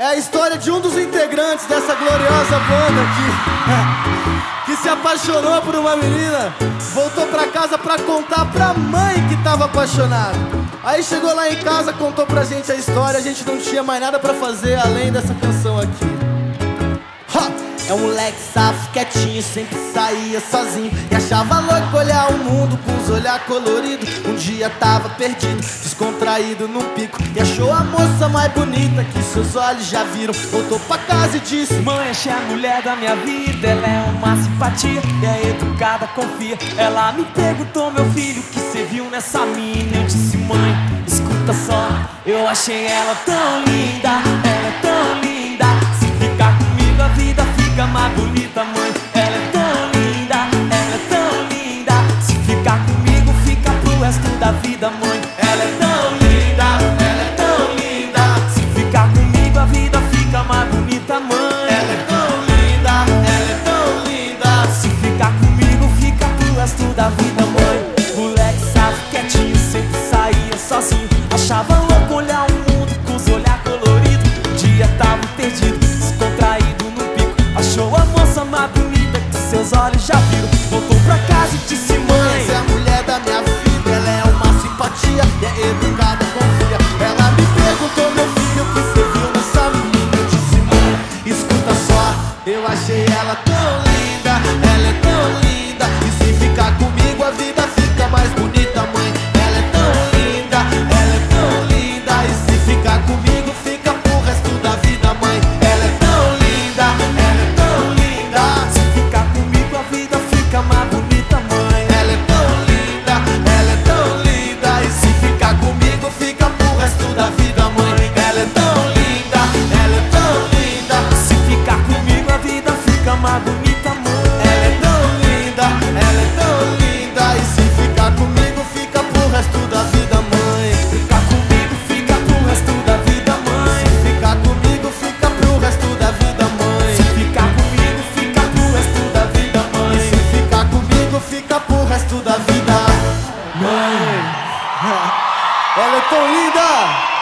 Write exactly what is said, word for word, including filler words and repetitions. É a história de um dos integrantes dessa gloriosa banda aqui, que se apaixonou por uma menina, voltou pra casa pra contar pra mãe que tava apaixonado. Aí chegou lá em casa, contou pra gente a história, a gente não tinha mais nada pra fazer além dessa canção aqui. É um moleque safo, quietinho, sempre saía sozinho e achava louco olhar o mundo com os olhar colorido. Um dia tava perdido, descontraído num pico, e achou a moça mais bonita que seus olhos já viram. Voltou pra casa e disse: mãe, achei a mulher da minha vida, ela é uma simpatia, e é educada, confia. Ela me perguntou: meu filho, o que você viu nessa mina? Eu disse: mãe, escuta só, eu achei ela tão linda, ela é tão linda, se ficar comigo a vida fica mais bonita, mãe. Ela é tão linda, ela é tão linda, se ficar comigo fica pro resto da vida, mãe. Ela é tão linda, ela é tão linda, se ficar comigo a vida fica mais bonita, mãe. Ela é tão linda, ela é tão linda, se ficar comigo fica pro resto da vida, mãe. Moleque safo, quietinho, sempre saía sozinho, achava louco olhar o mundo com os olhar colorido. Um dia tava perdido, descontraído, achou a moça mais bonita que seus olhos já viram. Voltou pra casa e disse: mãe, essa é a mulher da minha vida, ela é uma simpatia, e é educada, confia. Ela me perguntou: meu filho, o que você viu nessa menina? Eu disse: mãe, escuta só, eu achei ela tão linda, ela é tão linda, e se ficar comigo a vida fica mais bonita, mãe. Ela é tão linda, ela é tão linda, e se ficar comigo fica pro resto da vida, mãe. Ela é tão linda, da vida, mãe. Ela é tão linda.